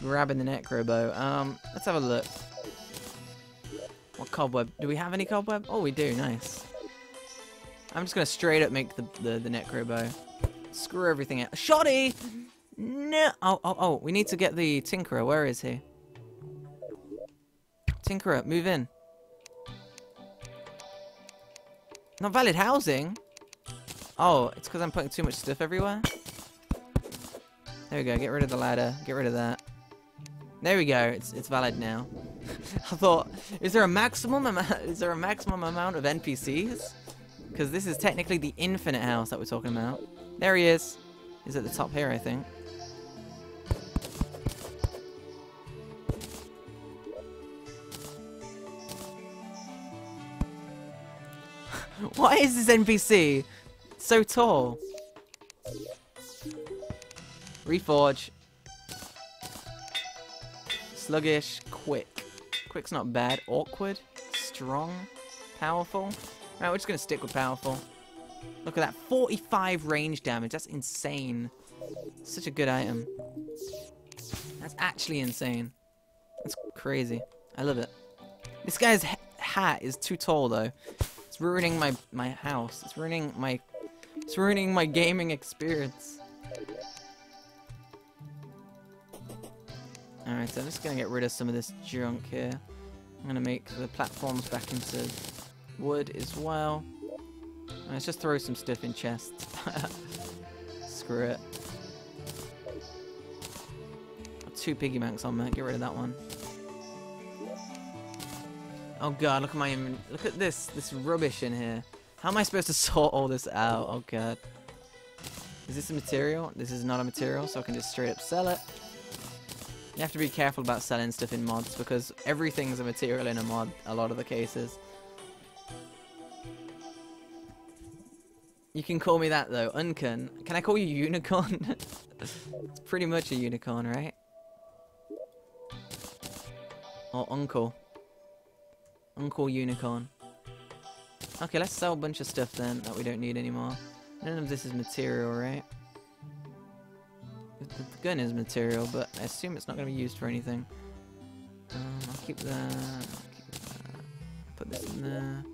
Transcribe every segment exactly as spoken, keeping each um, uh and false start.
Grabbing the necrobow. Um, let's have a look. What cobweb? Do we have any cobweb? Oh, we do. Nice. I'm just gonna straight up make the the, the necrobow. Screw everything out. Shoddy! No. Oh, oh, oh. We need to get the tinkerer. Where is he? Tinkerer, move in. Not valid housing. Oh, it's because I'm putting too much stuff everywhere. There we go. Get rid of the ladder. Get rid of that. There we go. It's it's valid now. I thought, is there a maximum amount? Is there a maximum amount of N P Cs? Because this is technically the infinite house that we're talking about. There he is. He's at the top here, I think. Why is this N P C so tall? Reforge. Sluggish. Quick. Quick's not bad. Awkward. Strong. Powerful. Alright, we're just going to stick with powerful. Look at that. forty-five range damage. That's insane. Such a good item. That's actually insane. That's crazy. I love it. This guy's ha hat is too tall, though. It's ruining my my house. It's ruining my it's ruining my gaming experience. All right, so I'm just gonna get rid of some of this junk here. I'm gonna make the platforms back into wood as well. And let's just throw some stuff in chests. Screw it. Got two piggy banks on me. Get rid of that one. Oh god, look at my look at this this rubbish in here. How am I supposed to sort all this out? Oh god. Is this a material? This is not a material, so I can just straight up sell it. You have to be careful about selling stuff in mods because everything's a material in a mod, a lot of the cases. You can call me that though, Uncun. Can I call you Unicorn? It's pretty much a unicorn, right? Or Uncle. Uncle Unicorn. Okay, let's sell a bunch of stuff then that we don't need anymore. None of this is material, right? The, the gun is material, but I assume it's not going to be used for anything. Um, I'll keep that. I'll keep that. Put this in there.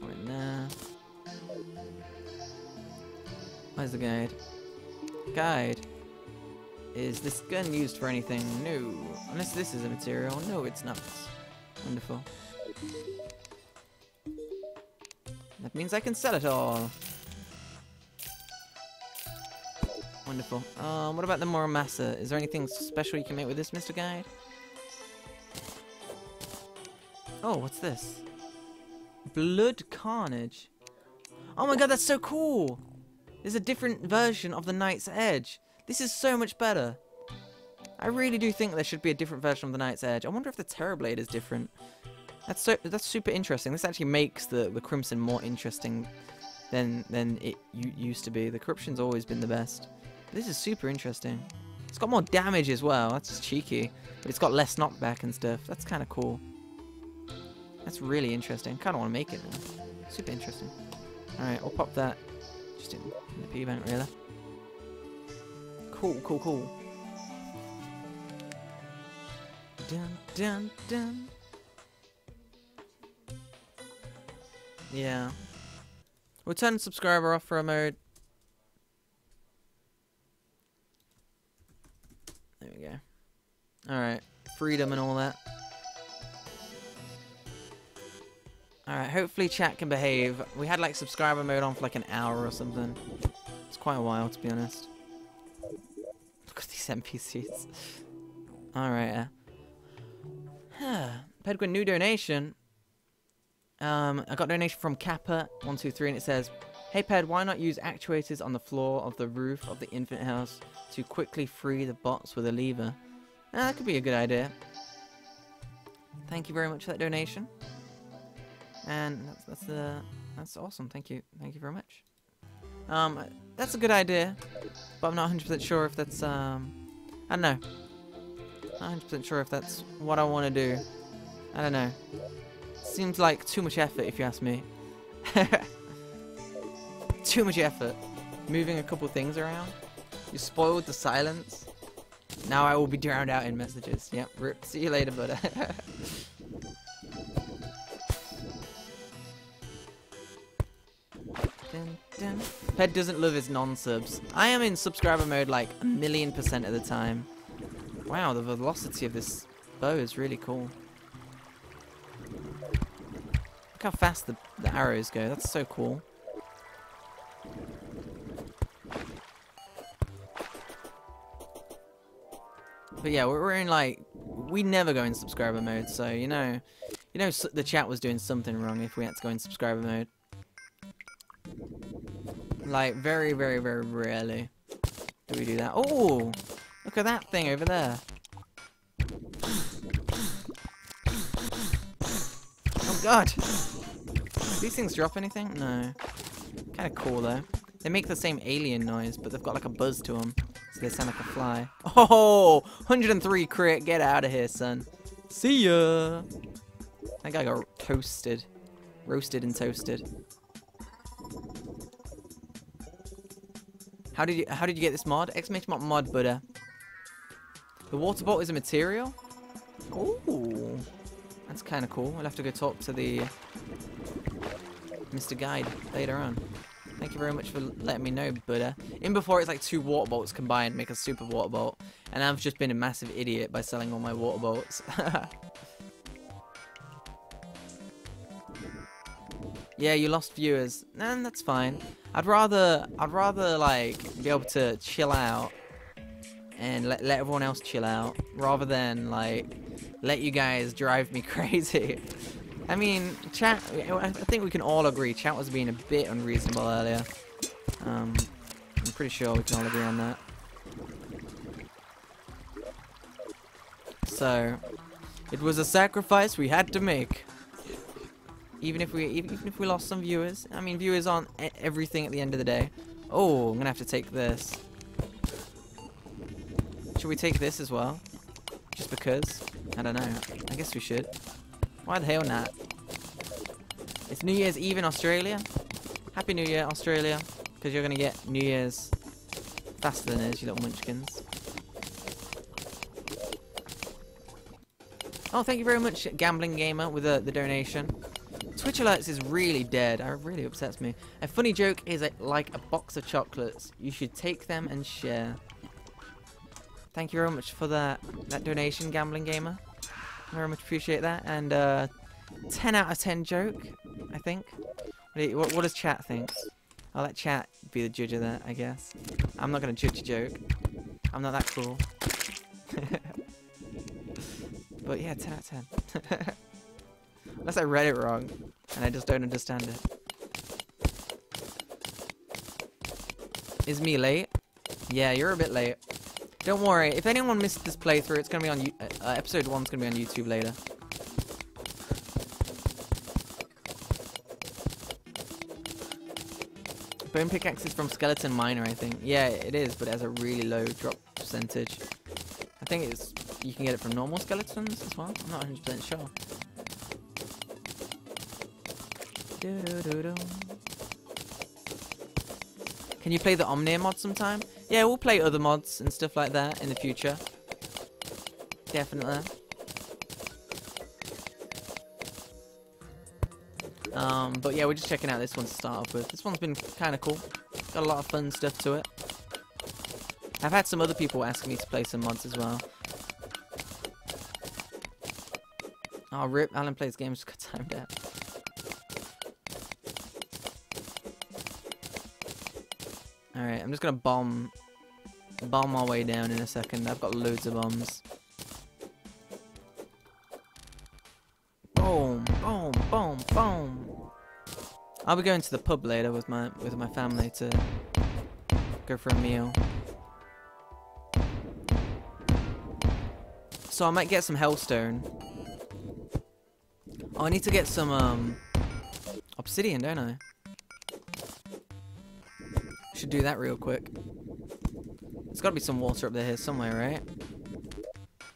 Put it in there. Where's the guide? Guide. Is this gun used for anything? No. Unless this is a material. No, it's not. Wonderful. That means I can sell it all. Wonderful. Um, what about the Moramasa? Is there anything special you can make with this, Mister Guide? Oh, what's this? Blood Carnage. Oh my god, that's so cool! There's a different version of the Knight's Edge. This is so much better. I really do think there should be a different version of the Knight's Edge. I wonder if the Terrorblade is different. That's so that's super interesting. This actually makes the the Crimson more interesting than than it used to be. The Corruption's always been the best. This is super interesting. It's got more damage as well. That's just cheeky. But it's got less knockback and stuff. That's kind of cool. That's really interesting. Kind of want to make it now. Super interesting. All right, I'll pop that just in, in the piggy bank really. Cool, cool, cool. Dun, dun, dun. Yeah. We'll turn subscriber off for a mode. There we go. Alright. Freedom and all that. Alright, hopefully chat can behave. We had like subscriber mode on for like an hour or something. It's quite a while to be honest. Look at these N P Cs. Alright, yeah. Pedguin, new donation. Um, I got a donation from Kappa one two three and it says, "Hey Ped, why not use actuators on the floor of the roof of the infinite house to quickly free the bots with a lever?" Ah, that could be a good idea. Thank you very much for that donation. And that's that's, uh, that's awesome. Thank you. Thank you very much. Um, that's a good idea, but I'm not one hundred percent sure if that's, um, I don't know. I'm not one hundred percent sure if that's what I want to do. I don't know. Seems like too much effort if you ask me. too much effort moving a couple things around. You spoiled the silence. Now I will be drowned out in messages. Yep, rip. See you later, brother. Dun, dun. Ped doesn't love his non-subs. I am in subscriber mode like a million percent of the time. Wow, the velocity of this bow is really cool. Look how fast the, the arrows go. That's so cool. But yeah, we're in like... We never go in subscriber mode, so you know... You know the chat was doing something wrong if we had to go in subscriber mode. Like, very, very, very rarely do we do that. Oh! Look at that thing over there. Oh, God! Do these things drop anything? No. Kind of cool, though. They make the same alien noise, but they've got, like, a buzz to them. So they sound like a fly. Oh! one hundred and three crit! Get out of here, son. See ya! That guy got toasted. Roasted and toasted. How did you how did you get this mod? Exclamation mark mod Buddha. The water bottle is a material? Ooh. That's kinda cool. We'll have to go talk to the Mister Guide later on. Thank you very much for letting me know, Buddha. In before it's like two water bolts combined make a super water bolt. And I've just been a massive idiot by selling all my water bolts. Yeah, you lost viewers. And that's fine. I'd rather, I'd rather like be able to chill out and let let everyone else chill out, rather than like let you guys drive me crazy. I mean, chat. I think we can all agree chat was being a bit unreasonable earlier. Um, I'm pretty sure we can all agree on that. So, it was a sacrifice we had to make. Even if we even if we lost some viewers. I mean, viewers aren't everything at the end of the day. Oh, I'm gonna have to take this. Should we take this as well? Just because? I don't know. I guess we should. Why the hell not? It's New Year's Eve in Australia. Happy New Year, Australia. Because you're gonna get New Year's faster than us, you little munchkins. Oh, thank you very much, Gambling Gamer, with the, the donation. Twitch Alerts is really dead. It really upsets me. A funny joke is a, like a box of chocolates. You should take them and share. Thank you very much for that that donation, Gambling Gamer. I very much appreciate that. And uh, ten out of ten joke, I think. What, what does chat think? I'll let chat be the judge of that, I guess. I'm not going to judge a joke. I'm not that cool. But yeah, ten out of ten. Unless I read it wrong, and I just don't understand it. Is me late? Yeah, you're a bit late. Don't worry, if anyone missed this playthrough, it's gonna be on... Uh, episode one's gonna be on YouTube later. Bone pickaxe is from Skeleton Miner, I think. Yeah, it is, but it has a really low drop percentage. I think it's... You can get it from normal skeletons as well? I'm not one hundred percent sure. Can you play the Omnia mod sometime? Yeah, we'll play other mods and stuff like that in the future. Definitely. Um, but yeah, we're just checking out this one to start off with. This one's been kind of cool. Got a lot of fun stuff to it. I've had some other people ask me to play some mods as well. Oh, rip. Alan plays games. Good time, Dad. Alright, I'm just gonna bomb bomb my way down in a second. I've got loads of bombs. Boom, boom, boom, boom. I'll be going to the pub later with my with my family to go for a meal. So I might get some hellstone. Oh, I need to get some um obsidian, don't I? Should do that real quick. There's gotta be some water up there here somewhere, right?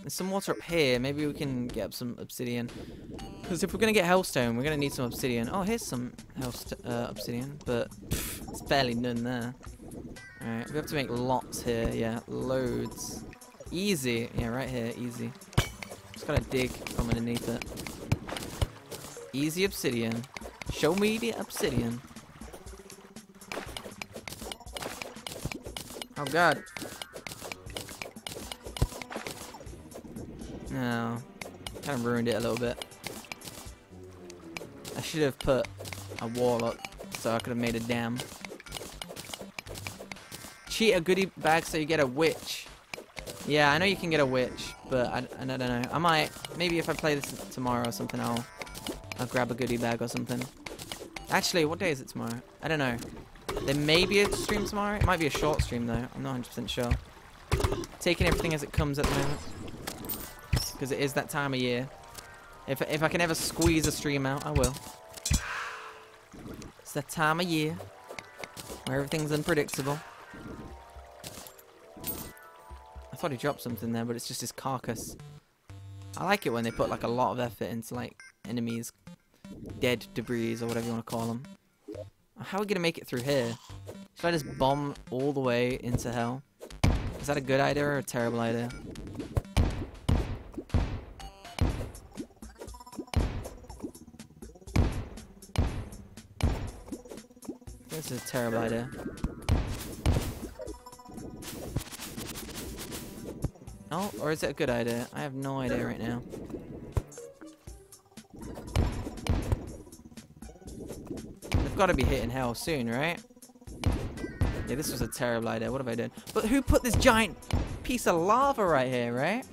There's some water up here. Maybe we can get up some obsidian. Because if we're going to get hellstone, we're going to need some obsidian. Oh, here's some hellst uh, obsidian, but pff, there's barely none there. Alright, we have to make lots here. Yeah, loads. Easy. Yeah, right here. Easy. Just got to dig from underneath it. Easy obsidian. Show me the obsidian. Oh, God. No. Kind of ruined it a little bit. I should have put a wall up so I could have made a dam. Cheat a goodie bag so you get a witch. Yeah, I know you can get a witch, but I, I don't know. I might, maybe if I play this tomorrow or something, I'll, I'll grab a goodie bag or something. Actually, what day is it tomorrow? I don't know. There may be a stream tomorrow. It might be a short stream, though. I'm not one hundred percent sure. Taking everything as it comes at the moment. Because it is that time of year. If, if I can ever squeeze a stream out, I will. It's that time of year where everything's unpredictable. I thought he dropped something there, but it's just his carcass. I like it when they put like a lot of effort into like enemies, dead debris or whatever you want to call them. How are we gonna make it through here? Should I just bomb all the way into hell? Is that a good idea or a terrible idea? This is a terrible idea. Oh, or is it a good idea? I have no idea right now. They've got to be hitting hell soon, right? Yeah, this was a terrible idea. What have I done? But who put this giant piece of lava right here, right?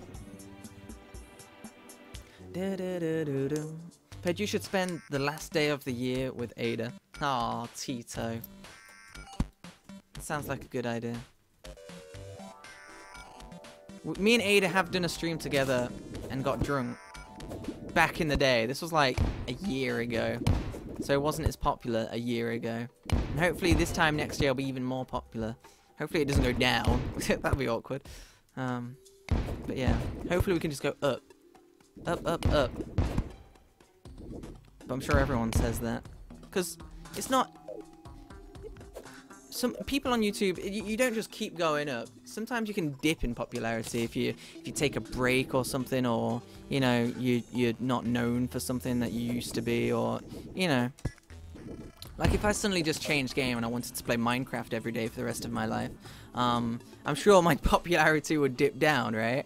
Du-du-du-du-du. Ped, you should spend the last day of the year with Ada. Aw, Tito. That sounds like a good idea. Me and Ada have done a stream together and got drunk back in the day. This was like a year ago. So it wasn't as popular a year ago. And hopefully this time next year I'll be even more popular. Hopefully it doesn't go down. That'd be awkward. Um, but yeah, hopefully we can just go up. Up, up, up. But I'm sure everyone says that. Because it's not... Some people on YouTube, you, you don't just keep going up. Sometimes you can dip in popularity if you if you take a break or something, or you know you you're not known for something that you used to be, or you know, like if I suddenly just changed game and I wanted to play Minecraft every day for the rest of my life, um, I'm sure my popularity would dip down, right?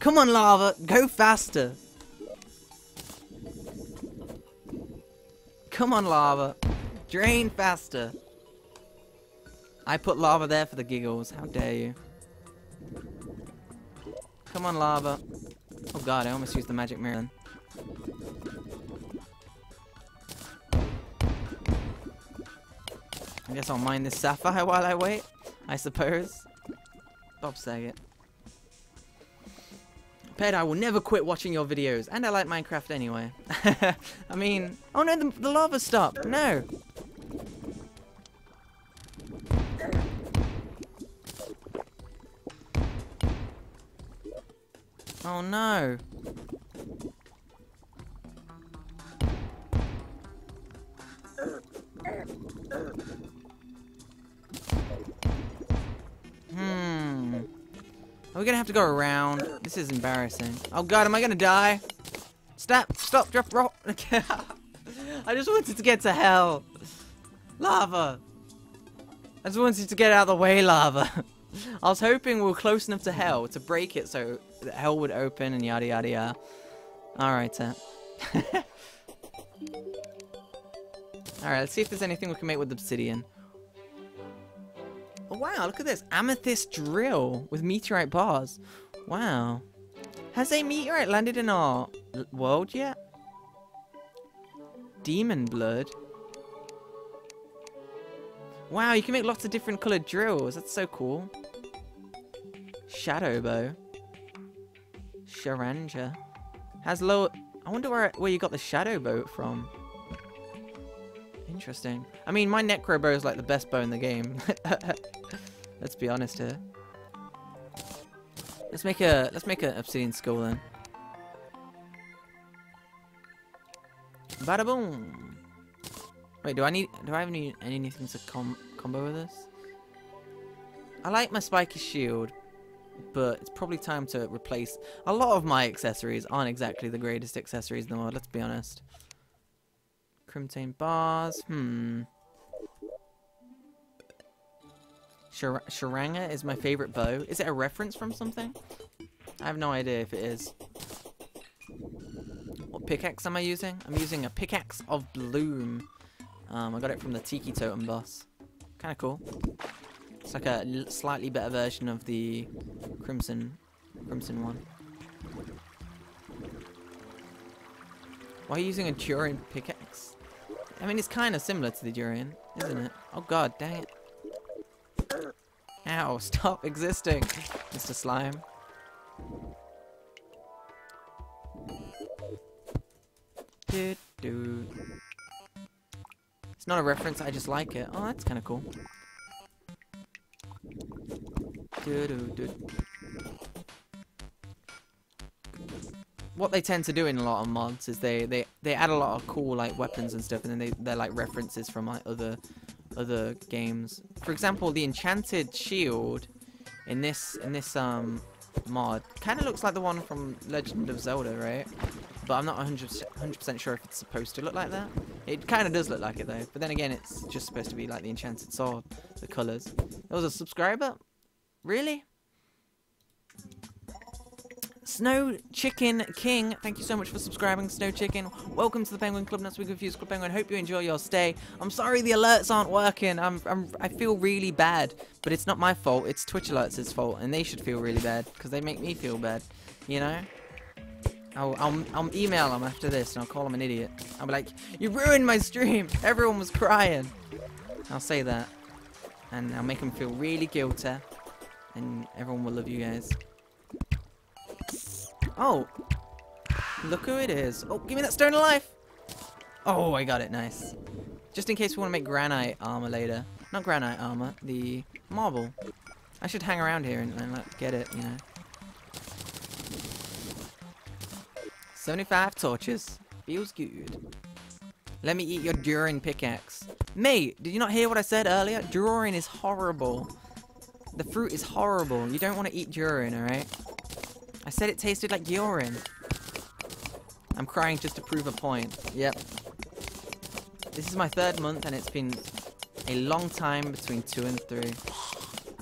Come on, lava, go faster! Come on, lava, drain faster! I put lava there for the giggles. How dare you? Come on, lava. Oh god, I almost used the magic mirror then. I guess I'll mine this sapphire while I wait, I suppose. Bob Saget. Ped, I will never quit watching your videos. And I like Minecraft anyway. I mean... Oh no, the, the lava stopped! No! Oh no! Hmm. Are we gonna have to go around? This is embarrassing. Oh god, am I gonna die? Stop! Stop! Drop! Roll! I just wanted to get to hell, lava. I just wanted to get out of the way, lava. I was hoping we were close enough to hell to break it so that hell would open and yada yada yada. Alright, uh. Alright, let's see if there's anything we can make with obsidian. Oh, wow, look at this. Amethyst drill with meteorite bars. Wow. Has a meteorite landed in our world yet? Demon blood. Wow, you can make lots of different colored drills. That's so cool. Shadow bow. Sharanja. Has low... I wonder where, where you got the shadow bow from. Interesting. I mean, my necro bow is like the best bow in the game. Let's be honest here. Let's make a... Let's make an obsidian skull then. Bada boom! Wait, do I need? Do I have any anything to com combo with this? I like my spiky shield, but it's probably time to replace. A lot of my accessories aren't exactly the greatest accessories in the world. Let's be honest. Crimtane bars. Hmm. Shar Sharanga is my favorite bow. Is it a reference from something? I have no idea if it is. What pickaxe am I using? I'm using a pickaxe of bloom. Um, I got it from the Tiki Totem boss. Kind of cool. It's like a l slightly better version of the Crimson, Crimson one. Why are you using a Durian pickaxe? I mean, it's kind of similar to the Durian, isn't it? Oh god, dang it. Ow, stop existing, Mister Slime. Dude, dude. It's not a reference, I just like it. Oh, that's kind of cool. Dude, dude. What they tend to do in a lot of mods is they, they, they add a lot of cool like weapons and stuff, and then they, they're like references from like other... other games. For example, the enchanted shield in this in this um mod kind of looks like the one from Legend of Zelda, right? But I'm not one hundred percent sure if it's supposed to look like that. It kind of does look like it though, but then again, it's just supposed to be like the enchanted sword, the colors. There was a subscriber? Really? Snow Chicken King, thank you so much for subscribing, Snow Chicken. Welcome to the Penguin Club. Next week reviews Club Penguin. Hope you enjoy your stay. I'm sorry the alerts aren't working. I'm, I'm I feel really bad, but it's not my fault. It's Twitch Alerts' fault, and they should feel really bad because they make me feel bad. You know, I'll, I'll I'll email them after this and I'll call them an idiot. I'll be like, you ruined my stream. Everyone was crying. I'll say that, and I'll make them feel really guilty, and everyone will love you guys. Oh, look who it is. Oh, give me that stone of life. Oh, I got it. Nice. Just in case we want to make granite armor later. Not granite armor, the marble. I should hang around here and, and like, get it, you know. seventy-five torches. Feels good. Let me eat your Durian pickaxe. Mate, did you not hear what I said earlier? Durian is horrible. The fruit is horrible. You don't want to eat Durian, alright? I said it tasted like urine. I'm crying just to prove a point. Yep. This is my third month and it's been a long time between two and three.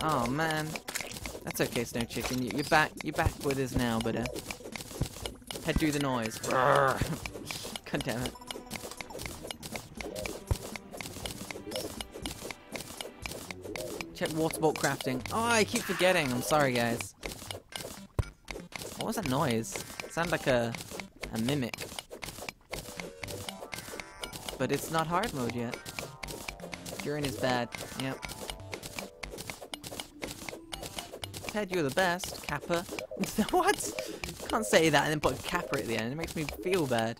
Oh man. That's okay, Snow Chicken. You, you're back. You're back with us now, but uh, head do the noise. God damn it. Check water bolt crafting. Oh, I keep forgetting. I'm sorry, guys. What was that noise? It sounded like a, a mimic. But it's not hard mode yet. Urine is bad. Yep. Ted, you're the best. Kappa. What? Can't say that and then put Kappa at the end. It makes me feel bad.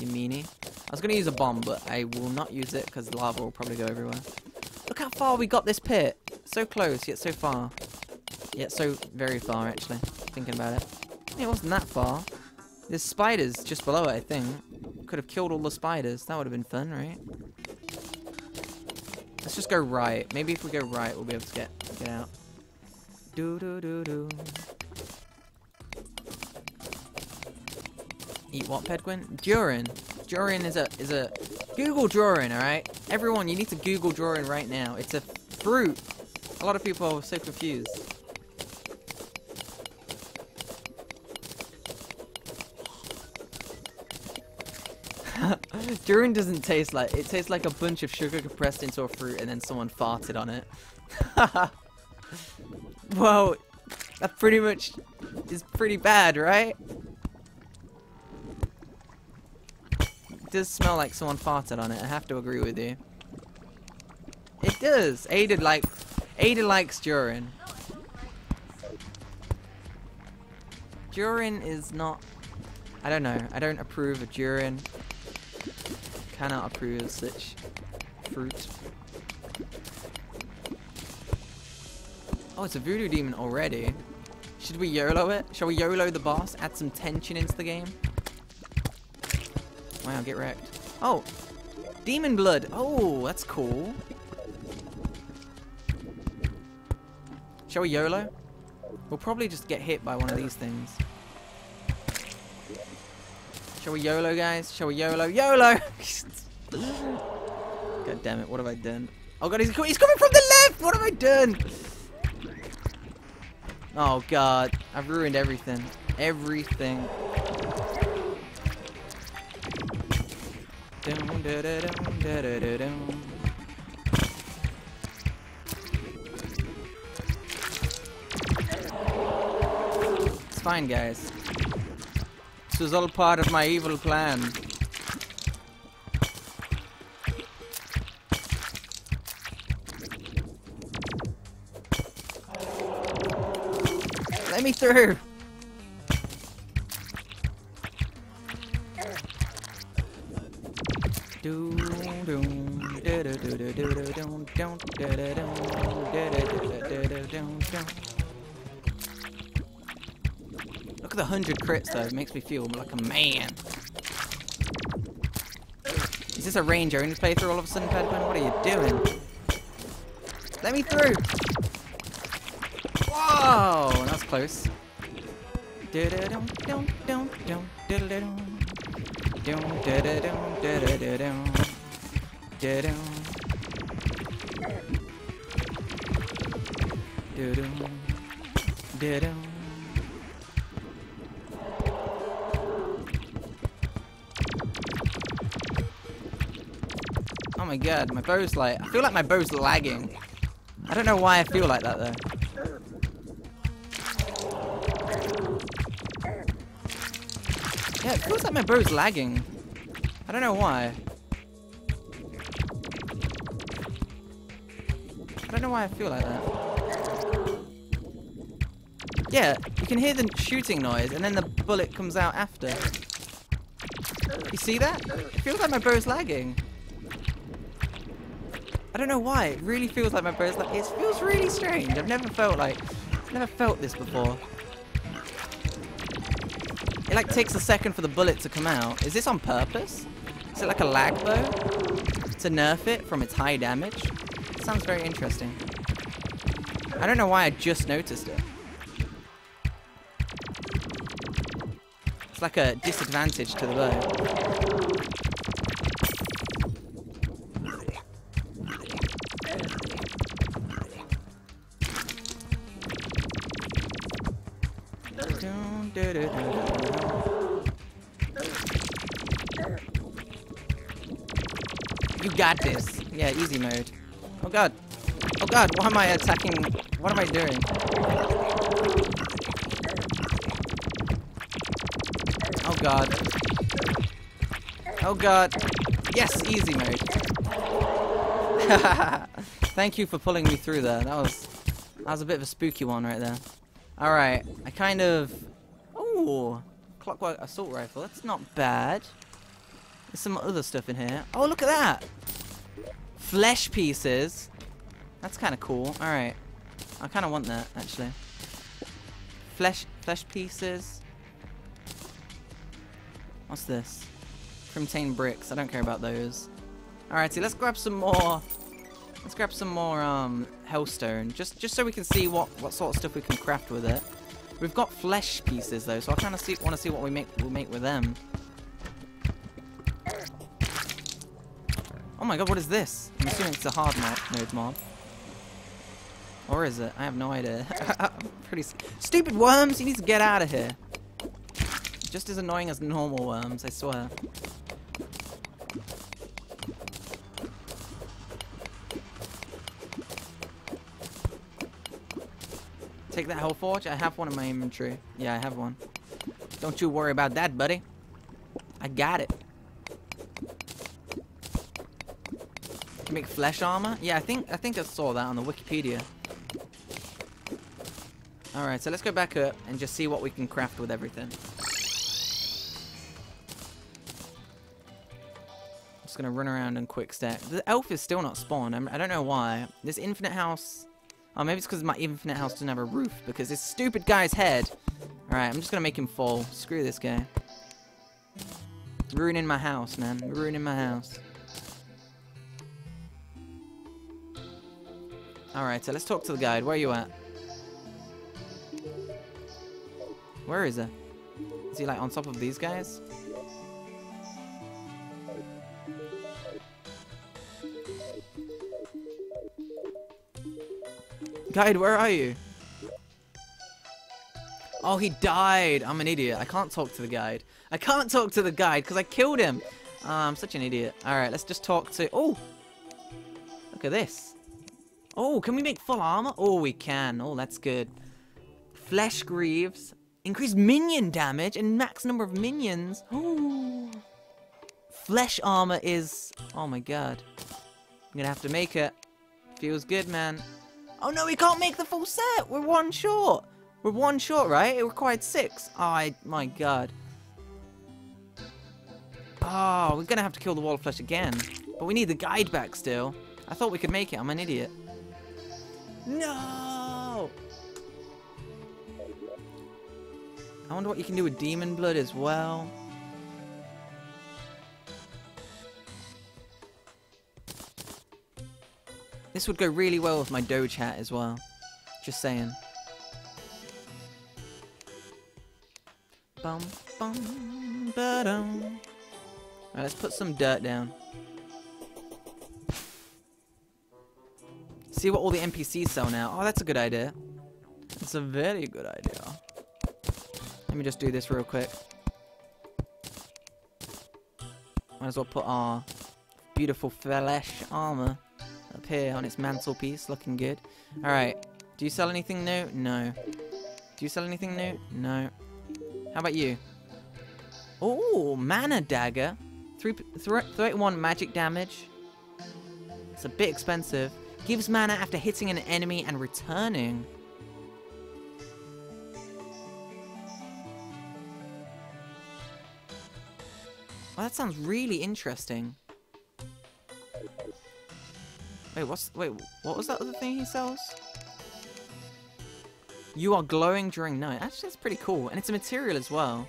You meanie. I was going to use a bomb, but I will not use it because lava will probably go everywhere. Look how far we got this pit. So close, yet so far. Yet so very far, actually. Thinking about it. It wasn't that far. There's spiders just below it, I think. Could have killed all the spiders. That would have been fun, right? Let's just go right. Maybe if we go right, we'll be able to get get out. Do do do do. Eat what, Pedguin? Durian. Durian is a is a Google Durian, all right? Everyone, you need to Google Durian right now. It's a fruit. A lot of people are so confused. Durian doesn't taste like, it tastes like a bunch of sugar compressed into a fruit and then someone farted on it. Well, that pretty much is pretty bad, right? It does smell like someone farted on it, I have to agree with you. It does! Ada likes, Ada likes Durian. Durian is not, I don't know, I don't approve of Durian. Cannot approve of such fruit. Oh, it's a voodoo demon already. Should we YOLO it? Shall we YOLO the boss? Add some tension into the game? Wow, get wrecked. Oh, demon blood. Oh, that's cool. Shall we YOLO? We'll probably just get hit by one of these things. Shall we YOLO, guys? Shall we YOLO? YOLO! God damn it, what have I done? Oh god, he's, he's coming from the left! What have I done? Oh god, I've ruined everything. Everything. Dun, da, da, dun, da, da, da, dun. It's fine, guys. This was all part of my evil plan. Let me through! Look at the hundred crits though, it makes me feel like a man. Is this a ranger only playthrough all of a sudden, Pedguin? What are you doing? Let me through! Whoa! That was close. Oh my god, my bow's like, I feel like my bow's lagging. I don't know why I feel like that though. Yeah, it feels like my bow's lagging. I don't know why. I don't know why I feel like that. Yeah, you can hear the shooting noise and then the bullet comes out after. You see that? It feels like my bow's lagging. I don't know why. It really feels like my bow's lagging. It feels really strange. I've never felt like... I've never felt this before. It like takes a second for the bullet to come out. Is this on purpose? Is it like a lag bow? To nerf it from its high damage? It sounds very interesting. I don't know why I just noticed it. It's like a disadvantage to the bow. You got this. Yeah, easy mode. Oh god. Oh god, why am I attacking? What am I doing? Oh god. Oh god. Yes, easy mode. Thank you for pulling me through there. That was that was a bit of a spooky one right there. Alright, I kind of... Ooh! Clockwork assault rifle. That's not bad. There's some other stuff in here. Oh, look at that! Flesh pieces. That's kind of cool. Alright. I kind of want that, actually. Flesh flesh pieces. What's this? Primtane bricks. I don't care about those. Alrighty, let's grab some more... Let's grab some more um, hellstone. Just just so we can see what, what sort of stuff we can craft with it. We've got flesh pieces, though, so I kind of see, want to see what we make, we'll make with them. Oh my god, what is this? I'm assuming it's a hard mode mob. Or is it? I have no idea. Pretty stupid worms, you need to get out of here. Just as annoying as normal worms, I swear. Take that Hellforge? I have one in my inventory. Yeah, I have one. Don't you worry about that, buddy. I got it. Make flesh armor? Yeah, I think I think I saw that on the Wikipedia. Alright, so let's go back up and just see what we can craft with everything. Just gonna run around and quick stack. The elf is still not spawned. I'm, I don't know why. This infinite house... Oh, maybe it's because my infinite house doesn't have a roof because this stupid guy's head. Alright, I'm just gonna make him fall. Screw this guy. Ruining my house, man. Ruining my house. Alright, so let's talk to the guide. Where are you at? Where is he? Is he, like, on top of these guys? Guide, where are you? Oh, he died. I'm an idiot. I can't talk to the guide. I can't talk to the guide because I killed him. Oh, I'm such an idiot. Alright, let's just talk to... Oh! Look at this. Oh, can we make full armor? Oh, we can. Oh, that's good. Flesh Greaves. Increased minion damage and max number of minions. Oh. Flesh Armour is... Oh, my God. I'm going to have to make it. Feels good, man. Oh, no, we can't make the full set. We're one short. We're one short, right? It required six. Oh, I, my God. Oh, we're going to have to kill the Wall of Flesh again. But we need the guide back still. I thought we could make it. I'm an idiot. No! I wonder what you can do with Demon Blood as well. This would go really well with my Doge hat as well. Just saying. Bum, bum, ba-dum. Alright, let's put some dirt down. See what all the N P Cs sell now. Oh, that's a good idea. That's a very good idea. Let me just do this real quick. Might as well put our beautiful Flesh Armour up here on its mantelpiece, looking good. Alright, do you sell anything new? No. Do you sell anything new? No. How about you? Oh, Mana Dagger. thirty-one magic damage. It's a bit expensive. Gives mana after hitting an enemy and returning. Oh, that sounds really interesting. Wait, what's wait? What was that other thing he sells? You are glowing during night. Actually, that's pretty cool, and it's a material as well.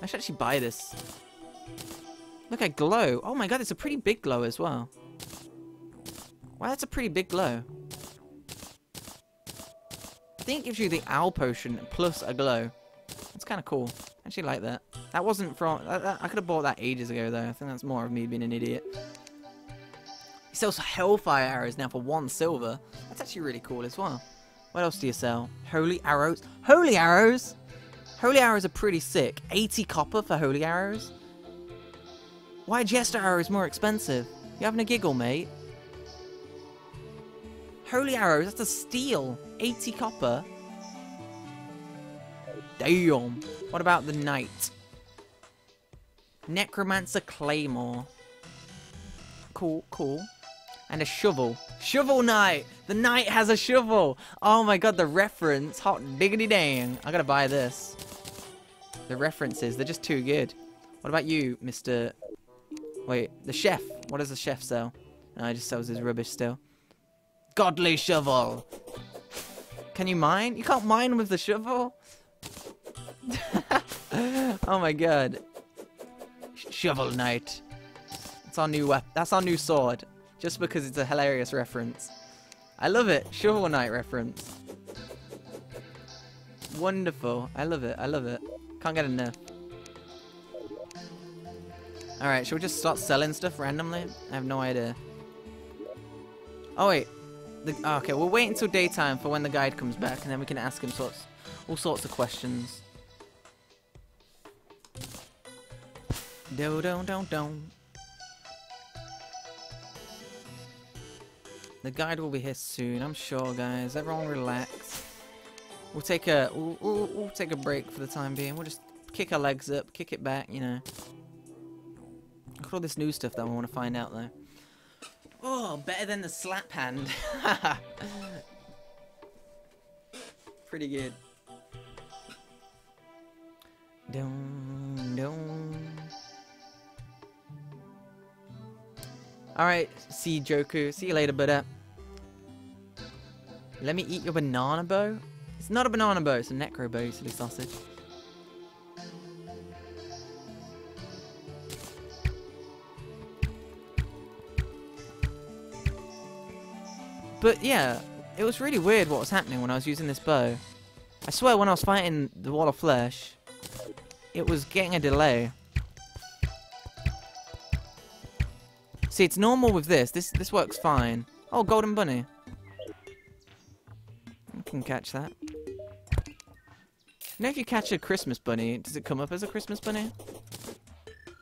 I should actually buy this. Look, I glow. Oh my God, it's a pretty big glow as well. Wow, that's a pretty big glow. I think it gives you the owl potion plus a glow. That's kind of cool. I actually like that. That wasn't from... That, that, I could have bought that ages ago, though. I think that's more of me being an idiot. He sells Hellfire Arrows now for one silver. That's actually really cool as well. What else do you sell? Holy Arrows. Holy Arrows! Holy Arrows are pretty sick. eighty copper for Holy Arrows? Why are Jester Arrows more expensive? You having a giggle, mate? Holy Arrows, that's a steal. eighty copper. Damn. What about the Knight? Necromancer Claymore. Cool, cool. And a shovel. Shovel Knight! The Knight has a shovel! Oh my God, the reference. Hot diggity dang. I gotta buy this. The references, they're just too good. What about you, Mister... Wait, the chef. What does the chef sell? No, he just sells his rubbish still. Godly shovel! Can you mine? You can't mine with the shovel? Oh my God. Shovel Knight. That's our new weapon. That's our new sword. Just because it's a hilarious reference. I love it. Shovel Knight reference. Wonderful. I love it. I love it. Can't get enough. Alright, should we just start selling stuff randomly? I have no idea. Oh wait. The, oh, okay, we'll wait until daytime for when the guide comes back, and then we can ask him sorts, all sorts of questions. Do don't don't don't. The guide will be here soon, I'm sure, guys. Everyone relax. We'll take a we'll, we'll, we'll take a break for the time being. We'll just kick our legs up, kick it back, you know. Look at all this new stuff that we want to find out, though. Oh, better than the slap hand. Pretty good. Dum, dum. Alright, see you, Joku. See you later, Buddha. Let me eat your banana bow? It's not a banana bow, it's a necro bow, you silly sausage. But yeah, it was really weird what was happening when I was using this bow. I swear when I was fighting the wall of flesh, it was getting a delay. See, it's normal with this. This this works fine. Oh, golden bunny. I can catch that. You know, if you catch a Christmas bunny, does it come up as a Christmas bunny?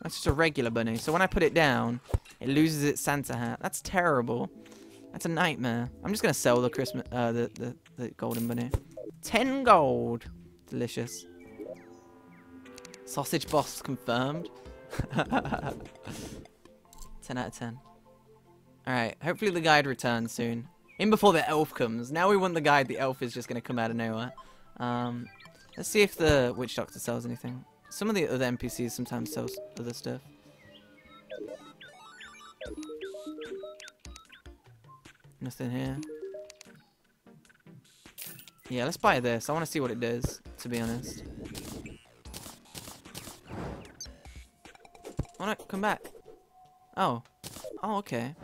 That's just a regular bunny. So when I put it down, it loses its Santa hat. That's terrible. That's a nightmare. I'm just gonna sell the Christmas, uh, the, the the golden bunny. Ten gold. Delicious. Sausage boss confirmed. ten out of ten. All right. Hopefully the guide returns soon. In before the elf comes. Now we want the guide. The elf is just gonna come out of nowhere. Um, let's see if the witch doctor sells anything. Some of the other N P Cs sometimes sell other stuff. Nothing here. Yeah, let's buy this. I want to see what it does, to be honest. Oh no, come back. Oh. Oh, okay.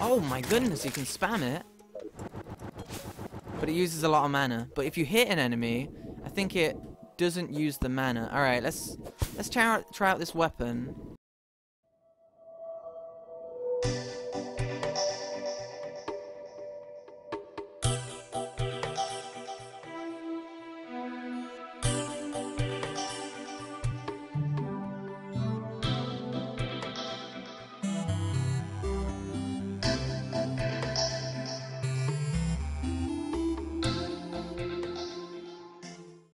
Oh my goodness, you can spam it. But it uses a lot of mana. But if you hit an enemy, I think it doesn't use the mana. Alright, let's let's try out, try out this weapon.